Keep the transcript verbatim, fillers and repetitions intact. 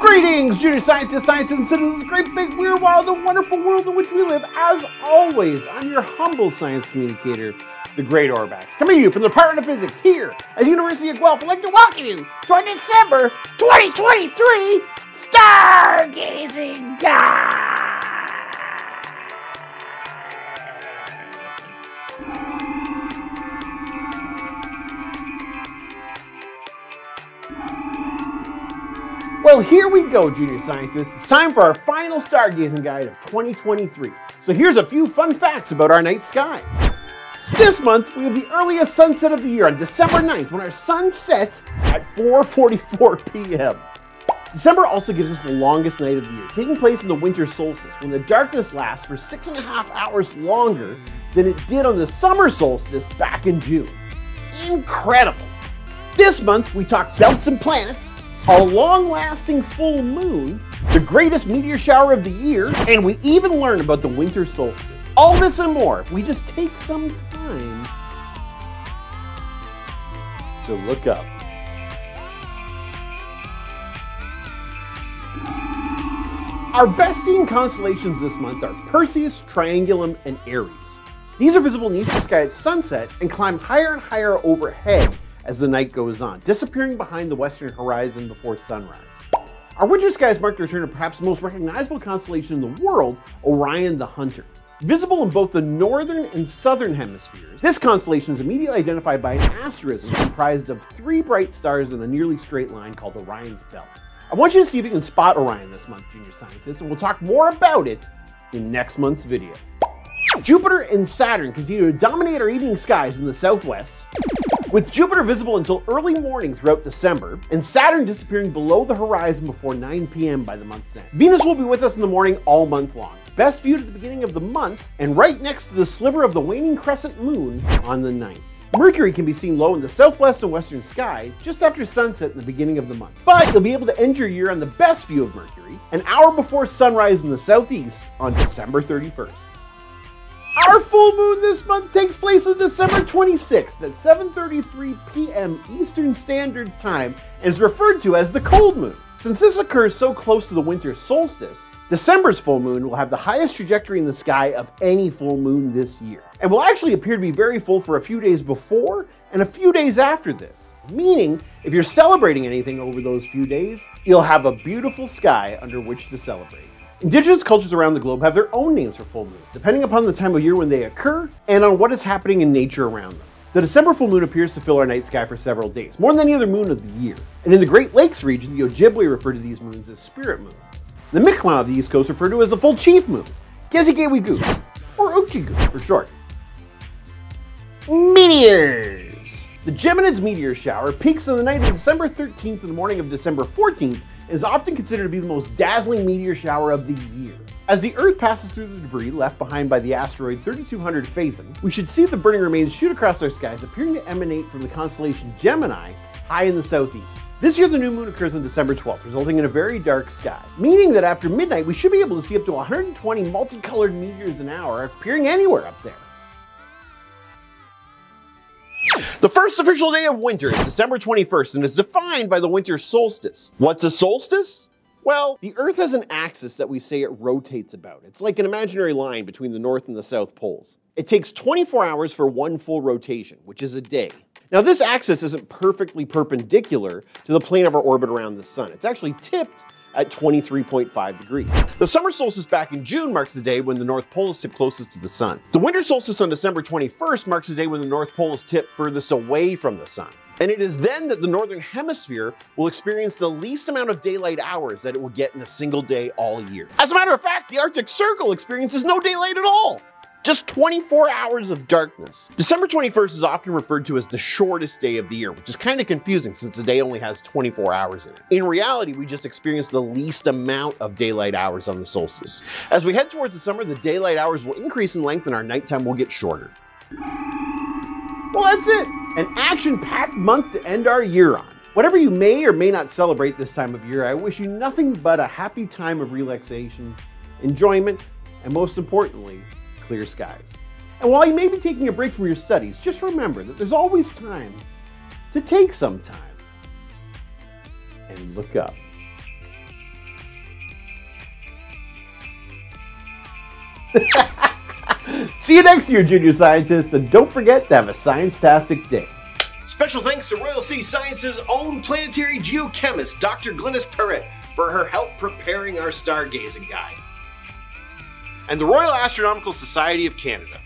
Greetings, junior scientists, scientists, and citizens of the great, big, weird, wild, and wonderful world in which we live. As always, I'm your humble science communicator, the great Orbax, coming to you from the Department of Physics here at the University of Guelph. I'd like to welcome you to our December twenty twenty-three Stargazing Guide. Well, here we go, junior scientists. It's time for our final stargazing guide of twenty twenty-three. So here's a few fun facts about our night sky. This month, we have the earliest sunset of the year on December ninth, when our sun sets at four forty-four p m December also gives us the longest night of the year, taking place in the winter solstice, when the darkness lasts for six and a half hours longer than it did on the summer solstice back in June. Incredible. This month, we talk belts and planets, a long-lasting full moon, the greatest meteor shower of the year, and we even learn about the winter solstice. All this and more if we just take some time to look up. Our best seen constellations this month are Perseus, Triangulum, and Aries. These are visible in the eastern sky at sunset and climb higher and higher overhead as the night goes on, disappearing behind the western horizon before sunrise. Our winter skies marked the return of perhaps the most recognizable constellation in the world, Orion the Hunter. Visible in both the northern and southern hemispheres, this constellation is immediately identified by an asterism comprised of three bright stars in a nearly straight line called Orion's Belt. I want you to see if you can spot Orion this month, junior scientists, and we'll talk more about it in next month's video. Jupiter and Saturn continue to dominate our evening skies in the southwest, with Jupiter visible until early morning throughout December, and Saturn disappearing below the horizon before nine p m by the month's end. Venus will be with us in the morning all month long, best viewed at the beginning of the month and right next to the sliver of the waning crescent moon on the ninth. Mercury can be seen low in the southwest and western sky just after sunset in the beginning of the month, but you'll be able to end your year on the best view of Mercury, an hour before sunrise in the southeast on December thirty-first. Our full moon this month takes place on December twenty-sixth at seven thirty-three p m Eastern Standard Time and is referred to as the Cold Moon. Since this occurs so close to the winter solstice, December's full moon will have the highest trajectory in the sky of any full moon this year, and will actually appear to be very full for a few days before and a few days after this, meaning if you're celebrating anything over those few days, you'll have a beautiful sky under which to celebrate. Indigenous cultures around the globe have their own names for full moons, depending upon the time of year when they occur and on what is happening in nature around them. The December full moon appears to fill our night sky for several days, more than any other moon of the year. And in the Great Lakes region, the Ojibwe refer to these moons as spirit moons. The Mi'kmaq of the East Coast refer to it as the full chief moon, Kesekewegoo, or Uchigoo for short. Meteors! The Geminids meteor shower peaks on the night of December thirteenth and the morning of December fourteenth, is often considered to be the most dazzling meteor shower of the year. As the Earth passes through the debris left behind by the asteroid thirty-two hundred Phaethon, we should see the burning remains shoot across our skies, appearing to emanate from the constellation Gemini high in the southeast. This year the new moon occurs on December twelfth, resulting in a very dark sky, meaning that after midnight we should be able to see up to one hundred twenty multicolored meteors an hour appearing anywhere up there. The first official day of winter is December twenty-first and is defined by the winter solstice. What's a solstice? Well, the Earth has an axis that we say it rotates about. It's like an imaginary line between the North and the South poles. It takes twenty-four hours for one full rotation, which is a day. Now this axis isn't perfectly perpendicular to the plane of our orbit around the sun. It's actually tipped at twenty-three point five degrees. The summer solstice back in June marks the day when the North Pole is tipped closest to the sun. The winter solstice on December twenty-first marks the day when the North Pole is tipped furthest away from the sun. And it is then that the Northern Hemisphere will experience the least amount of daylight hours that it will get in a single day all year. As a matter of fact, the Arctic Circle experiences no daylight at all. Just twenty-four hours of darkness. December twenty-first is often referred to as the shortest day of the year, which is kind of confusing since the day only has twenty-four hours in it. In reality, we just experience the least amount of daylight hours on the solstice. As we head towards the summer, the daylight hours will increase in length and our nighttime will get shorter. Well, that's it. An action-packed month to end our year on. Whatever you may or may not celebrate this time of year, I wish you nothing but a happy time of relaxation, enjoyment, and most importantly, clear skies. And while you may be taking a break from your studies, just remember that there's always time to take some time and look up. See you next year, junior scientists, and don't forget to have a science-tastic day. Special thanks to Royal Sea Science's own planetary geochemist, Doctor Glynis Perrett, for her help preparing our stargazing guide. And the Royal Astronomical Society of Canada.